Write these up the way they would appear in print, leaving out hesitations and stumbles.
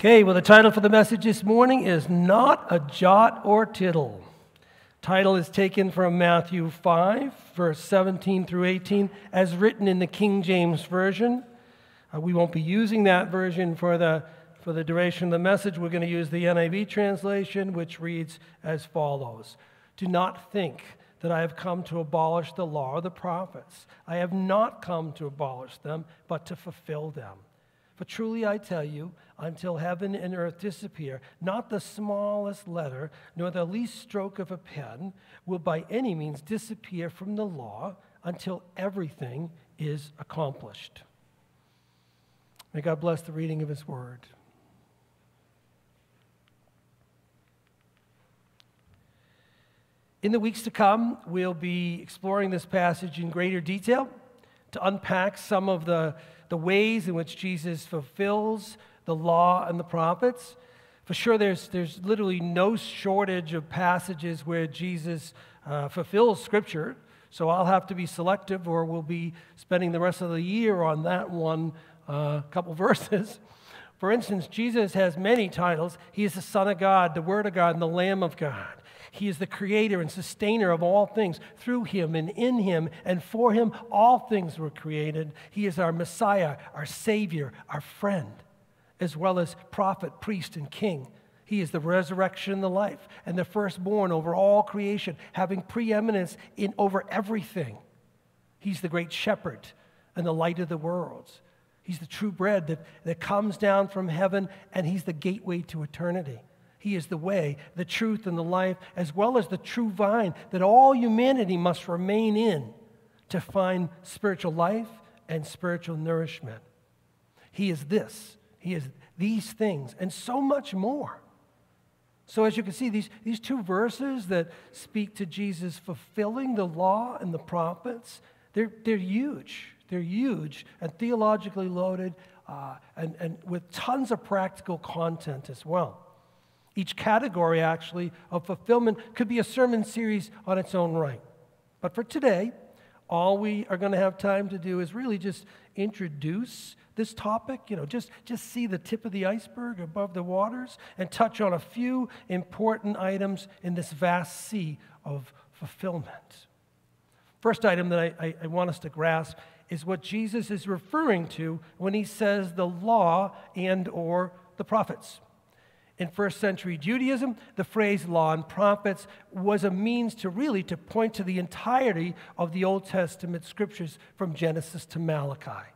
Okay, well, the title for the message this morning is Not a Jot or Tittle. Title is taken from Matthew 5, verse 17 through 18, as written in the King James Version. We won't be using that version for the duration of the message. We're going to use the NIV translation, which reads as follows. Do not think that I have come to abolish the law or the prophets. I have not come to abolish them, but to fulfill them. For truly I tell you, until heaven and earth disappear, not the smallest letter, nor the least stroke of a pen, will by any means disappear from the law until everything is accomplished. May God bless the reading of His Word. In the weeks to come, we'll be exploring this passage in greater detail to unpack some of the ways in which Jesus fulfills the law and the prophets. For sure, there's literally no shortage of passages where Jesus fulfills Scripture, so I'll have to be selective, or we'll be spending the rest of the year on that one couple verses. For instance, Jesus has many titles. He is the Son of God, the Word of God, and the Lamb of God. He is the creator and sustainer of all things. Through Him and in Him and for Him, all things were created. He is our Messiah, our Savior, our friend, as well as prophet, priest, and king. He is the resurrection and the life, and the firstborn over all creation, having preeminence over everything. He's the great shepherd and the light of the world. He's the true bread that comes down from heaven, and He's the gateway to eternity. He is the way, the truth, and the life, as well as the true vine that all humanity must remain in to find spiritual life and spiritual nourishment. He is this, He is these things, and so much more. So as you can see, these two verses that speak to Jesus fulfilling the law and the prophets, they're huge. They're huge and theologically loaded and with tons of practical content as well. Each category, actually, of fulfillment could be a sermon series on its own right. But for today, all we are going to have time to do is really just introduce this topic, just see the tip of the iceberg above the waters and touch on a few important items in this vast sea of fulfillment. First item that I want us to grasp is what Jesus is referring to when He says the law and or the prophets. In first century Judaism, the phrase law and prophets was a means to point to the entirety of the Old Testament scriptures from Genesis to Malachi.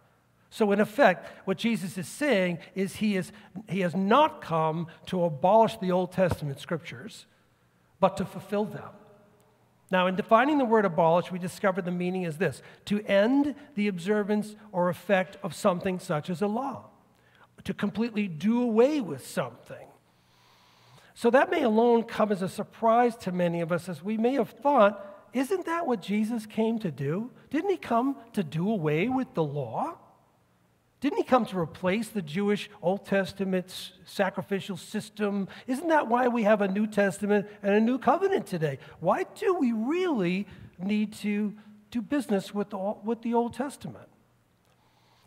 So in effect, what Jesus is saying is he has not come to abolish the Old Testament scriptures, but to fulfill them. Now, in defining the word abolish, we discover the meaning is this: to end the observance or effect of something such as a law, to completely do away with something. So that may alone come as a surprise to many of us, as we may have thought, isn't that what Jesus came to do? Didn't He come to do away with the law? Didn't He come to replace the Jewish Old Testament sacrificial system? Isn't that why we have a New Testament and a New Covenant today? Why do we really need to do business with the Old Testament?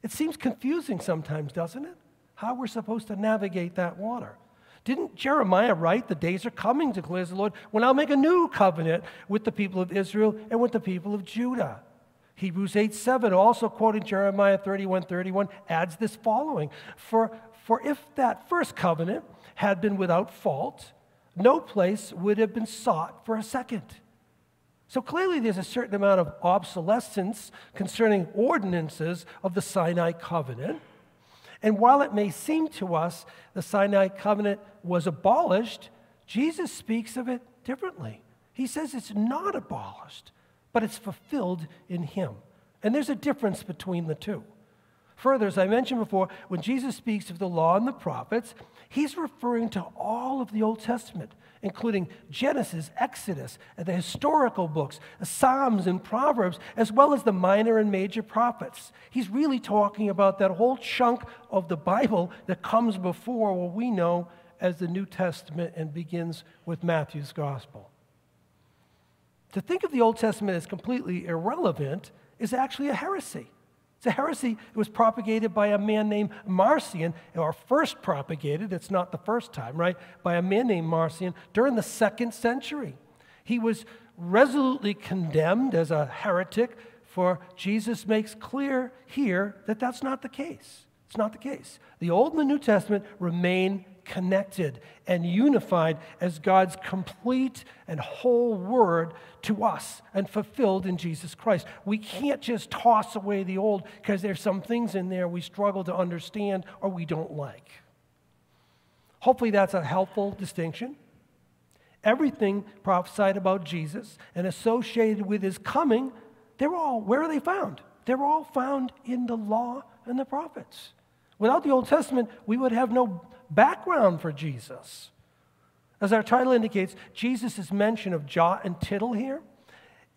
It seems confusing sometimes, doesn't it? How we're supposed to navigate that water. Didn't Jeremiah write, "The days are coming, declares the Lord, when I'll make a new covenant with the people of Israel and with the people of Judah"? Hebrews 8:7, also quoting Jeremiah 31:31, adds this following: For if that first covenant had been without fault, no place would have been sought for a second. So clearly there's a certain amount of obsolescence concerning ordinances of the Sinai covenant. And while it may seem to us the Sinai covenant was abolished, Jesus speaks of it differently. He says it's not abolished, but it's fulfilled in Him. And there's a difference between the two. Further, as I mentioned before, when Jesus speaks of the law and the prophets, He's referring to all of the Old Testament, including Genesis, Exodus, and the historical books, the Psalms and Proverbs, as well as the minor and major prophets. He's really talking about that whole chunk of the Bible that comes before what we know as the New Testament and begins with Matthew's Gospel. To think of the Old Testament as completely irrelevant is actually a heresy. It's a heresy. It was propagated by a man named Marcion, or first propagated, it's not the first time, right, by a man named Marcion during the 2nd century. He was resolutely condemned as a heretic, for Jesus makes clear here that that's not the case. It's not the case. The Old and the New Testament remain connected and unified as God's complete and whole word to us and fulfilled in Jesus Christ. We can't just toss away the old because there's some things in there we struggle to understand or we don't like. Hopefully that's a helpful distinction. Everything prophesied about Jesus and associated with his coming, where are they found? They're all found in the law and the prophets. Without the Old Testament, we would have no background for Jesus. As our title indicates, Jesus' mention of jot and tittle here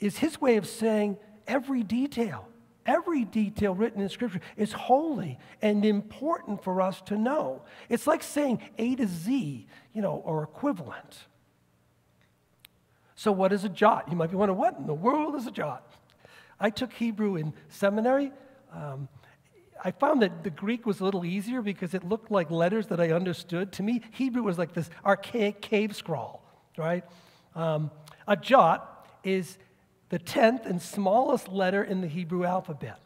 is his way of saying every detail written in Scripture is holy and important for us to know. It's like saying A to Z, you know, or equivalent. So what is a jot? You might be wondering, what in the world is a jot? I took Hebrew in seminary. I found that the Greek was a little easier because it looked like letters that I understood. To me, Hebrew was like this archaic cave scrawl, right? A jot is the 10th and smallest letter in the Hebrew alphabet.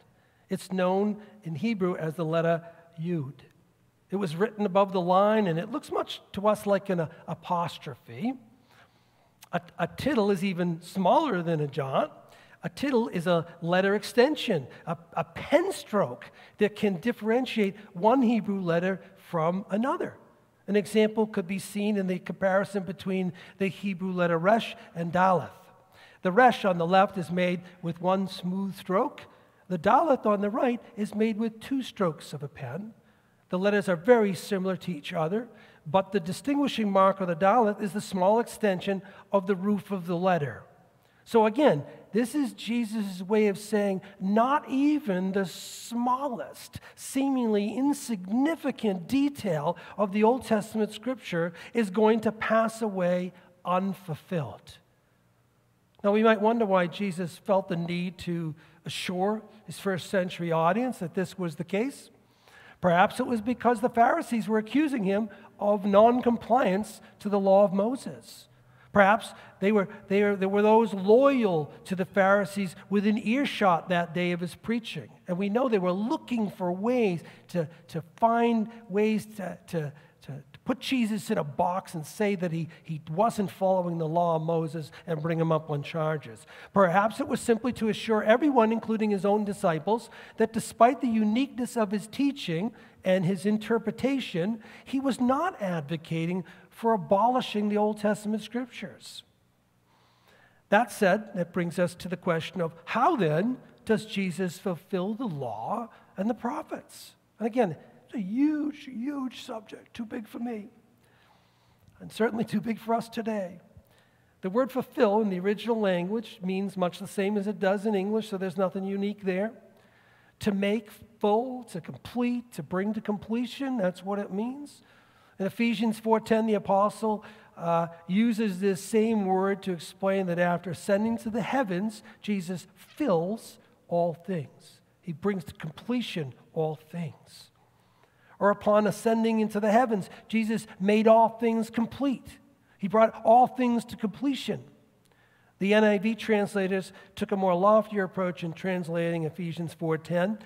It's known in Hebrew as the letter yud. It was written above the line, and it looks much to us like an apostrophe. A tittle is even smaller than a jot. A tittle is a letter extension, a pen stroke that can differentiate one Hebrew letter from another. An example could be seen in the comparison between the Hebrew letter resh and daleth. The resh on the left is made with one smooth stroke. The daleth on the right is made with 2 strokes of a pen. The letters are very similar to each other, but the distinguishing mark of the daleth is the small extension of the roof of the letter. So again, this is Jesus' way of saying not even the smallest, seemingly insignificant detail of the Old Testament Scripture is going to pass away unfulfilled. Now, we might wonder why Jesus felt the need to assure his 1st century audience that this was the case. Perhaps it was because the Pharisees were accusing him of non-compliance to the law of Moses. Perhaps there were those loyal to the Pharisees within earshot that day of his preaching. And we know they were looking for ways to put Jesus in a box and say that he wasn't following the law of Moses and bring him up on charges. Perhaps it was simply to assure everyone, including his own disciples, that despite the uniqueness of his teaching and his interpretation, he was not advocating for abolishing the Old Testament Scriptures. That said, that brings us to the question of how then does Jesus fulfill the law and the prophets? And again, it's a huge, huge subject, too big for me, and certainly too big for us today. The word fulfill in the original language means much the same as it does in English, so there's nothing unique there. To make full, to complete, to bring to completion, that's what it means. In Ephesians 4:10, the apostle uses this same word to explain that after ascending to the heavens, Jesus fills all things. He brings to completion all things. Or upon ascending into the heavens, Jesus made all things complete. He brought all things to completion. The NIV translators took a more loftier approach in translating Ephesians 4:10.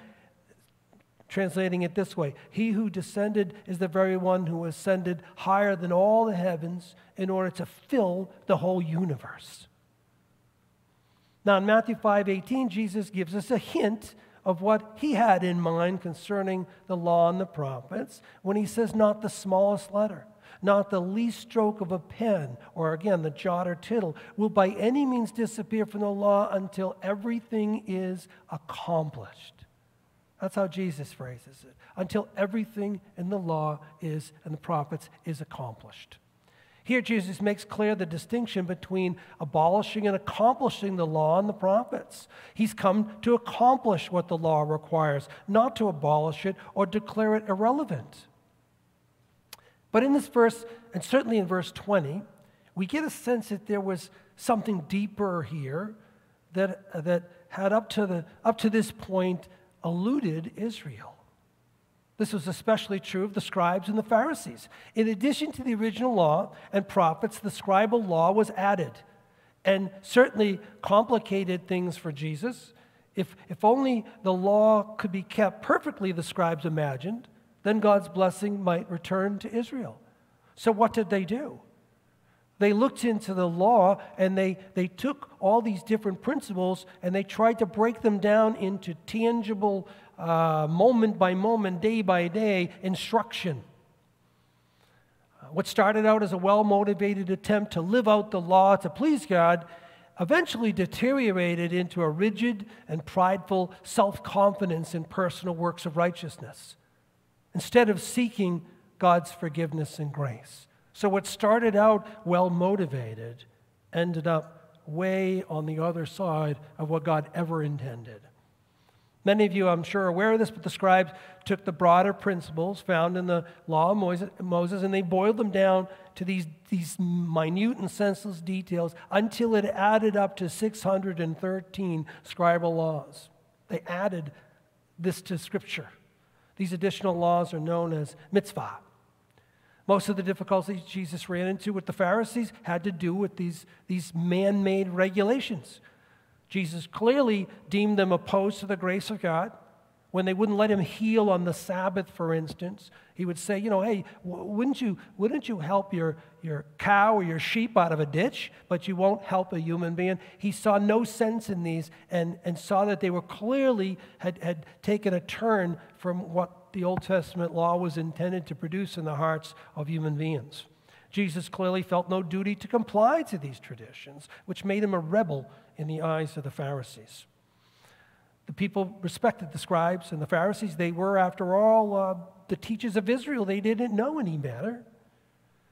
Translating it this way: he who descended is the very one who ascended higher than all the heavens in order to fill the whole universe. Now in Matthew 5:18, Jesus gives us a hint of what he had in mind concerning the law and the prophets when he says not the smallest letter, not the least stroke of a pen, or again the jot or tittle, will by any means disappear from the law until everything is accomplished. That's how Jesus phrases it. Until everything in the law is and the prophets is accomplished. Here Jesus makes clear the distinction between abolishing and accomplishing the law and the prophets. He's come to accomplish what the law requires, not to abolish it or declare it irrelevant. But in this verse, and certainly in verse 20, we get a sense that there was something deeper here that had up to this point eluded Israel. This was especially true of the scribes and the Pharisees. In addition to the original law and prophets, the scribal law was added and certainly complicated things for Jesus. If only the law could be kept perfectly, the scribes imagined, then God's blessing might return to Israel. So what did they do? They looked into the law and they took all these different principles and they tried to break them down into tangible, moment by moment, day by day instruction. What started out as a well-motivated attempt to live out the law to please God eventually deteriorated into a rigid and prideful self-confidence in personal works of righteousness, instead of seeking God's forgiveness and grace. So what started out well-motivated ended up way on the other side of what God ever intended. Many of you, I'm sure, are aware of this, but the scribes took the broader principles found in the law of Moses and they boiled them down to these minute and senseless details until it added up to 613 scribal laws. They added this to Scripture. These additional laws are known as mitzvah. Most of the difficulties Jesus ran into with the Pharisees had to do with these man-made regulations. Jesus clearly deemed them opposed to the grace of God. When they wouldn't let him heal on the Sabbath, for instance, he would say, you know, hey, wouldn't you help your cow or your sheep out of a ditch, but you won't help a human being? He saw no sense in these and saw that they were clearly had taken a turn from what the Old Testament law was intended to produce in the hearts of human beings. Jesus clearly felt no duty to comply to these traditions, which made him a rebel in the eyes of the Pharisees. The people respected the scribes and the Pharisees. They were, after all, the teachers of Israel. They didn't know any better.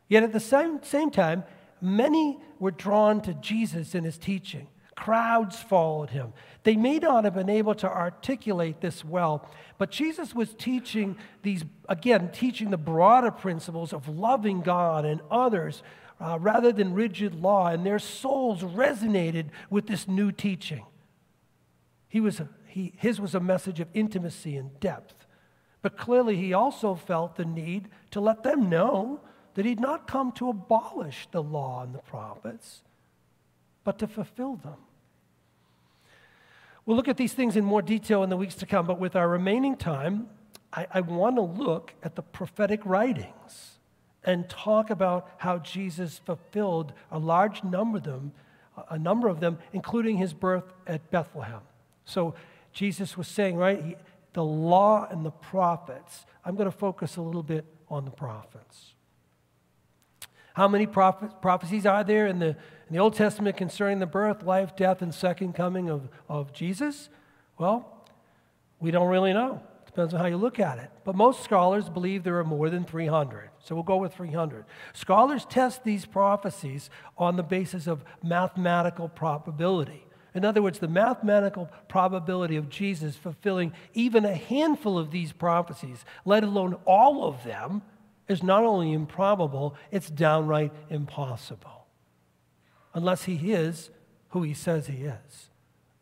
Yet at the same time, many were drawn to Jesus and his teaching. Crowds followed him. They may not have been able to articulate this well, but Jesus was teaching teaching the broader principles of loving God and others rather than rigid law, and their souls resonated with this new teaching. His was a message of intimacy and depth, but clearly he also felt the need to let them know that he'd not come to abolish the law and the prophets, but to fulfill them. We'll look at these things in more detail in the weeks to come, but with our remaining time, I want to look at the prophetic writings and talk about how Jesus fulfilled a large number of them, including his birth at Bethlehem. So Jesus was saying, right, the law and the prophets. I'm going to focus a little bit on the prophets. How many prophecies are there in the Old Testament concerning the birth, life, death, and second coming of Jesus? Well, we don't really know. Depends on how you look at it. But most scholars believe there are more than 300. So we'll go with 300. Scholars test these prophecies on the basis of mathematical probability. In other words, the mathematical probability of Jesus fulfilling even a handful of these prophecies, let alone all of them, is not only improbable, it's downright impossible. Unless he is who he says he is,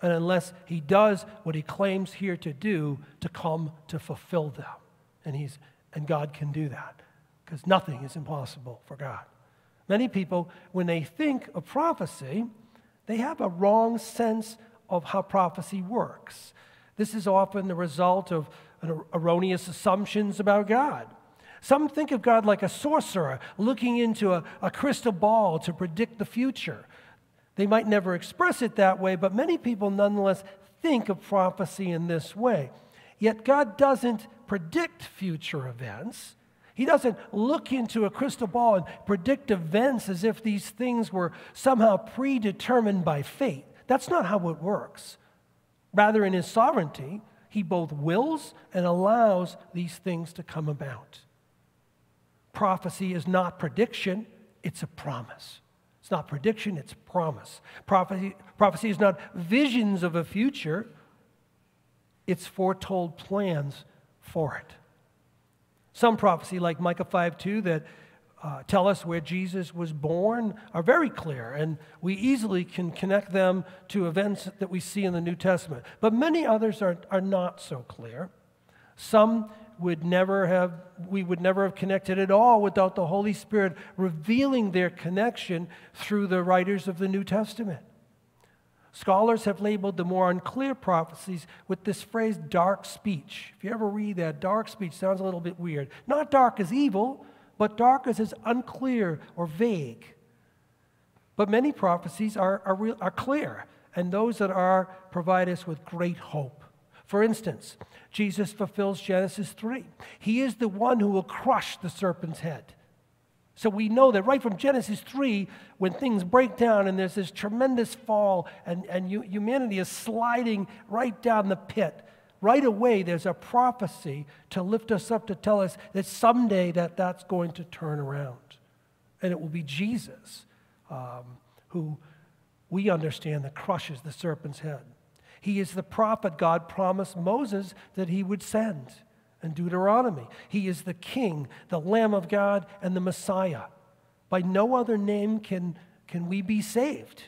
and unless he does what he claims here to do to come to fulfill them. And God can do that, because nothing is impossible for God. Many people, when they think of prophecy, they have a wrong sense of how prophecy works. This is often the result of erroneous assumptions about God. Some think of God like a sorcerer looking into a crystal ball to predict the future. They might never express it that way, but many people nonetheless think of prophecy in this way. Yet God doesn't predict future events. He doesn't look into a crystal ball and predict events as if these things were somehow predetermined by fate. That's not how it works. Rather, in his sovereignty, he both wills and allows these things to come about. Prophecy is not prediction, it's a promise. It's not prediction, it's promise. Prophecy is not visions of a future, it's foretold plans for it. Some prophecy, like Micah 5:2, that tell us where Jesus was born are very clear, and we easily can connect them to events that we see in the New Testament. But many others are not so clear. Some we would never have connected at all without the Holy Spirit revealing their connection through the writers of the New Testament. Scholars have labeled the more unclear prophecies with this phrase, dark speech. If you ever read that, dark speech sounds a little bit weird. Not dark as evil, but dark as unclear or vague. But many prophecies are clear, and those that are provide us with great hope. For instance, Jesus fulfills Genesis 3. He is the one who will crush the serpent's head. So we know that right from Genesis 3, when things break down and there's this tremendous fall and humanity is sliding right down the pit, right away, there's a prophecy to lift us up, to tell us that someday that's going to turn around. And it will be Jesus who we understand that crushes the serpent's head. He is the prophet God promised Moses that he would send in Deuteronomy. He is the King, the Lamb of God, and the Messiah. By no other name can we be saved.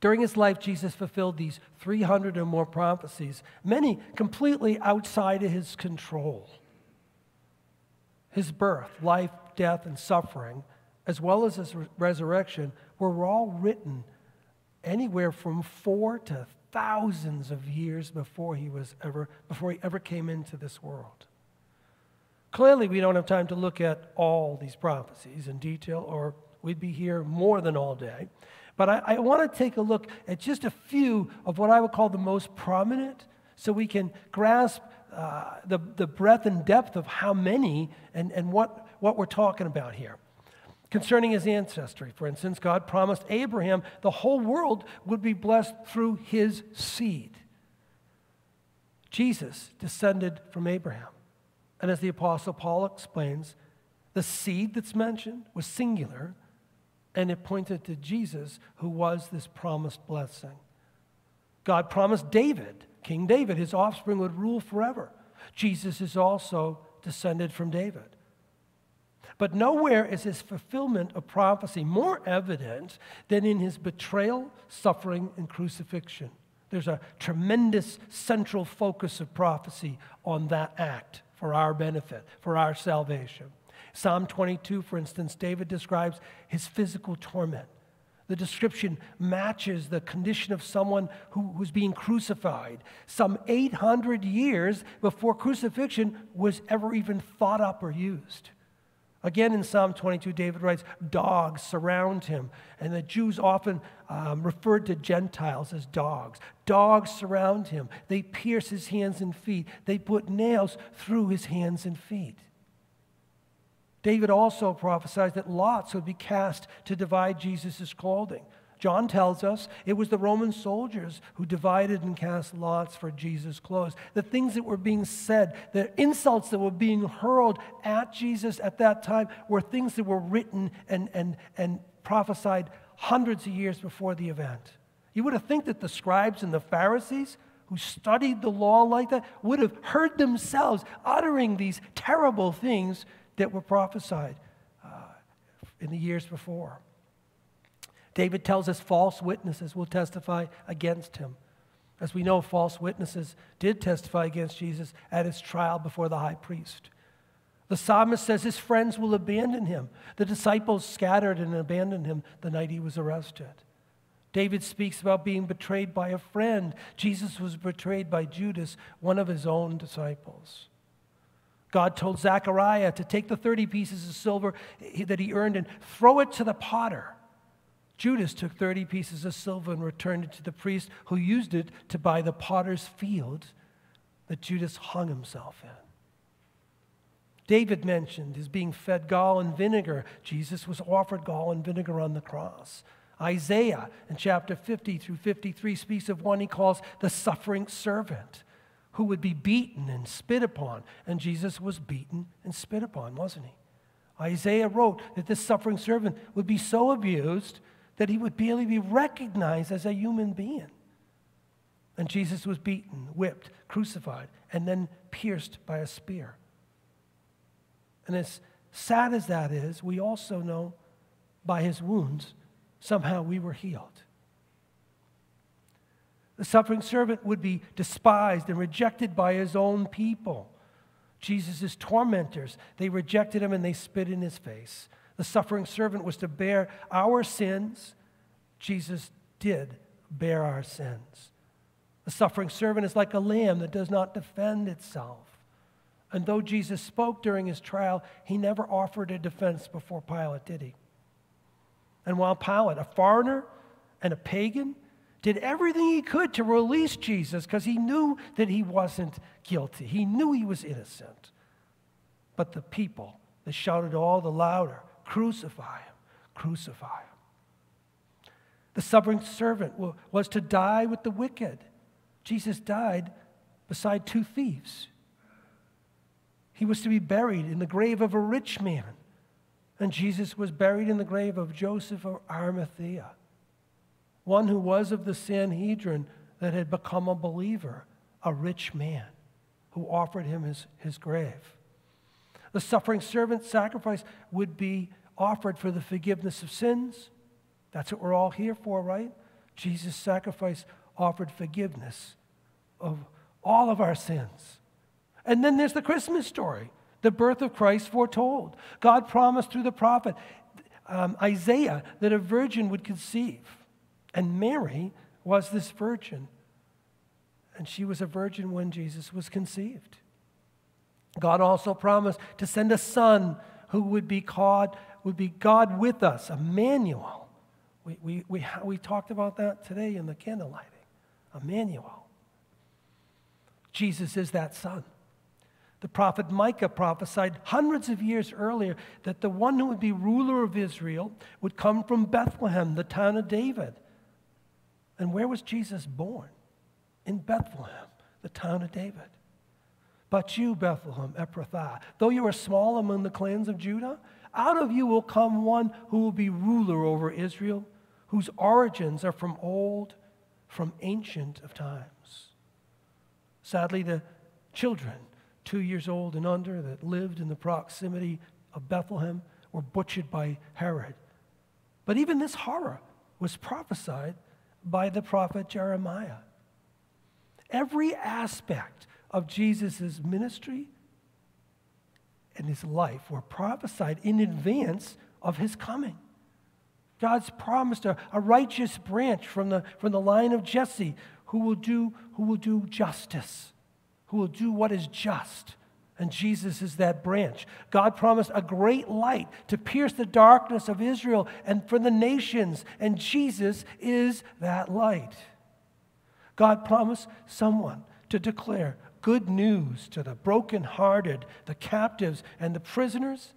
During his life, Jesus fulfilled these 300 or more prophecies, many completely outside of his control. His birth, life, death, and suffering, as well as his resurrection, were all written anywhere from 4 to thousands of years before he ever came into this world. Clearly, we don't have time to look at all these prophecies in detail, or we'd be here more than all day. But I want to take a look at just a few of what I would call the most prominent, so we can grasp the breadth and depth of how many and what we're talking about here. Concerning his ancestry, for instance, God promised Abraham the whole world would be blessed through his seed. Jesus descended from Abraham. And as the Apostle Paul explains, the seed that's mentioned was singular, and it pointed to Jesus, who was this promised blessing. God promised David, King David, his offspring would rule forever. Jesus is also descended from David. But nowhere is his fulfillment of prophecy more evident than in his betrayal, suffering, and crucifixion. There's a tremendous central focus of prophecy on that act for our benefit, for our salvation. Psalm 22, for instance, David describes his physical torment. The description matches the condition of someone who's being crucified. Some 800 years before crucifixion was ever even thought up or used. Again, in Psalm 22, David writes, dogs surround him. And the Jews often referred to Gentiles as dogs. Dogs surround him. They pierce his hands and feet. They put nails through his hands and feet. David also prophesied that lots would be cast to divide Jesus' clothing. John tells us it was the Roman soldiers who divided and cast lots for Jesus' clothes. The things that were being said, the insults that were being hurled at Jesus at that time were things that were written and prophesied hundreds of years before the event. You would have think that the scribes and the Pharisees who studied the law like that would have heard themselves uttering these terrible things that were prophesied in the years before. David tells us false witnesses will testify against him. As we know, false witnesses did testify against Jesus at his trial before the high priest. The psalmist says his friends will abandon him. The disciples scattered and abandoned him the night he was arrested. David speaks about being betrayed by a friend. Jesus was betrayed by Judas, one of his own disciples. God told Zechariah to take the 30 pieces of silver that he earned and throw it to the potter. Judas took 30 pieces of silver and returned it to the priest, who used it to buy the potter's field that Judas hung himself in. David mentioned his being fed gall and vinegar. Jesus was offered gall and vinegar on the cross. Isaiah in chapter 50 through 53 speaks of one he calls the suffering servant, who would be beaten and spit upon. And Jesus was beaten and spit upon, wasn't he? Isaiah wrote that this suffering servant would be so abused that he would barely be recognized as a human being. And Jesus was beaten, whipped, crucified, and then pierced by a spear. And as sad as that is, we also know by his wounds, somehow we were healed. The suffering servant would be despised and rejected by his own people. Jesus' tormentors, they rejected him and they spit in his face. The suffering servant was to bear our sins. Jesus did bear our sins. The suffering servant is like a lamb that does not defend itself. And though Jesus spoke during his trial, he never offered a defense before Pilate, did he? And while Pilate, a foreigner and a pagan, did everything he could to release Jesus because he knew that he wasn't guilty. He knew he was innocent. But the people, they shouted all the louder, "Crucify him, crucify him." The suffering servant was to die with the wicked. Jesus died beside two thieves. He was to be buried in the grave of a rich man. And Jesus was buried in the grave of Joseph of Arimathea, one who was of the Sanhedrin that had become a believer, a rich man who offered him his grave. The suffering servant sacrifice would be offered for the forgiveness of sins. That's what we're all here for, right? Jesus' sacrifice offered forgiveness of all of our sins. And then there's the Christmas story, the birth of Christ foretold. God promised through the prophet Isaiah that a virgin would conceive. And Mary was this virgin. And she was a virgin when Jesus was conceived. God also promised to send a son who would be God with us, Emmanuel. We talked about that today in the candle lighting. Emmanuel. Jesus is that son. The prophet Micah prophesied hundreds of years earlier that the one who would be ruler of Israel would come from Bethlehem, the town of David. And where was Jesus born? In Bethlehem, the town of David. But you, Bethlehem, Ephrathah, though you are small among the clans of Judah, out of you will come one who will be ruler over Israel, whose origins are from old, from ancient of times. Sadly, the children, 2 years old and under, that lived in the proximity of Bethlehem were butchered by Herod. But even this horror was prophesied by the prophet Jeremiah. Every aspect of Jesus' ministry and his life were prophesied in advance of his coming. God's promised a righteous branch from the line of Jesse who will do justice, who will do what is just. And Jesus is that branch. God promised a great light to pierce the darkness of Israel and for the nations, and Jesus is that light. God promised someone to declare good news to the brokenhearted, the captives, and the prisoners.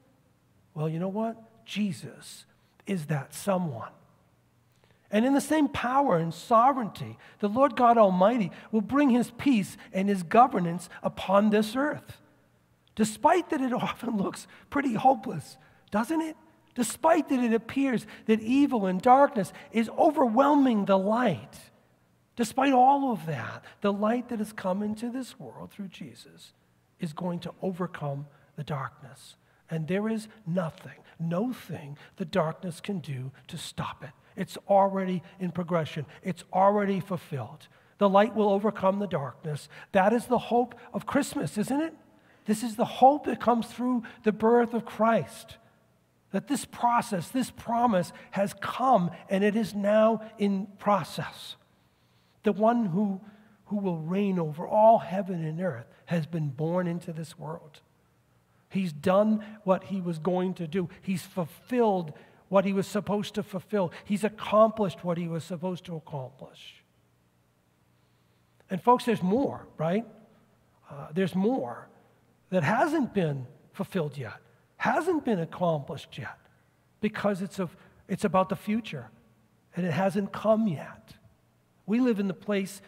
Well, you know what? Jesus is that someone. And in the same power and sovereignty, the Lord God Almighty will bring his peace and his governance upon this earth. Despite that it often looks pretty hopeless, doesn't it? Despite that it appears that evil and darkness is overwhelming the light. Despite all of that, the light that has come into this world through Jesus is going to overcome the darkness. And there is nothing, no thing the darkness can do to stop it. It's already in progression. It's already fulfilled. The light will overcome the darkness. That is the hope of Christmas, isn't it? This is the hope that comes through the birth of Christ, that this process, this promise has come and it is now in process. The one who will reign over all heaven and earth has been born into this world. He's done what he was going to do. He's fulfilled what he was supposed to fulfill. He's accomplished what he was supposed to accomplish. And folks, there's more, right? There's more that hasn't been fulfilled yet, hasn't been accomplished yet, because it's about the future, and it hasn't come yet. We live in the place,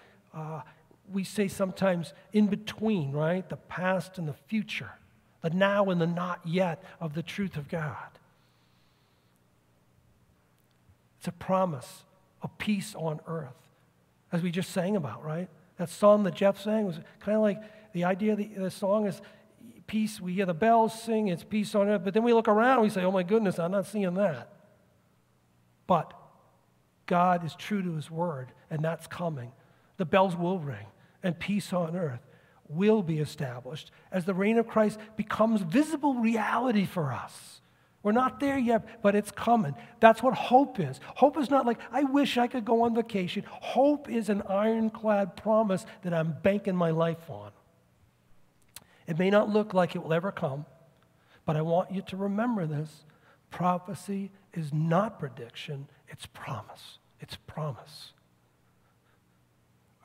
we say sometimes, in between, right? The past and the future, the now and the not yet of the truth of God. It's a promise of peace on earth, as we just sang about, right? That song that Jeff sang was kind of like the idea of the song is peace. We hear the bells sing, it's peace on earth. But then we look around and we say, oh my goodness, I'm not seeing that. But God is true to his word, and that's coming. The bells will ring, and peace on earth will be established as the reign of Christ becomes visible reality for us. We're not there yet, but it's coming. That's what hope is. Hope is not like, I wish I could go on vacation. Hope is an ironclad promise that I'm banking my life on. It may not look like it will ever come, but I want you to remember this. Prophecy is not prediction, it's promise. It's promise.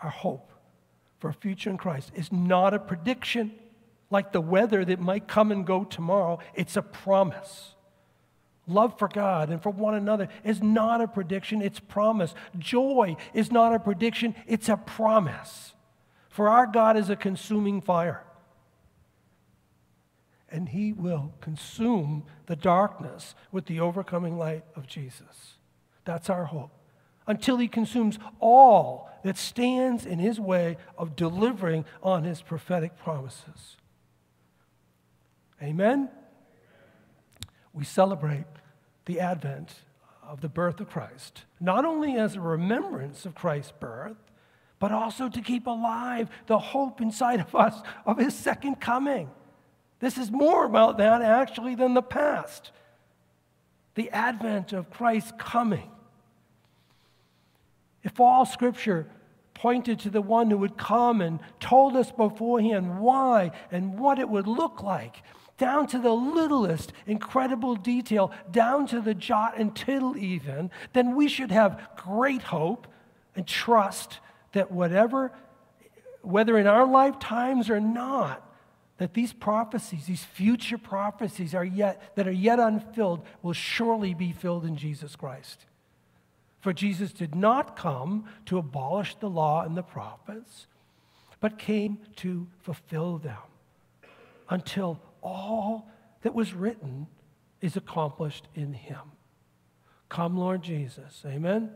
Our hope for a future in Christ is not a prediction like the weather that might come and go tomorrow. It's a promise. Love for God and for one another is not a prediction, it's promise. Joy is not a prediction, it's a promise. For our God is a consuming fire, and he will consume the darkness with the overcoming light of Jesus. That's our hope, until he consumes all that stands in his way of delivering on his prophetic promises. Amen? We celebrate the advent of the birth of Christ, not only as a remembrance of Christ's birth, but also to keep alive the hope inside of us of his second coming. This is more about that, actually, than the past. The advent of Christ's coming. If all Scripture pointed to the one who would come and told us beforehand why and what it would look like, down to the littlest incredible detail, down to the jot and tittle even, then we should have great hope and trust that whether in our lifetimes or not, that these prophecies, these future prophecies that are yet unfilled will surely be filled in Jesus Christ. For Jesus did not come to abolish the law and the prophets, but came to fulfill them until all that was written is accomplished in him. Come, Lord Jesus. Amen.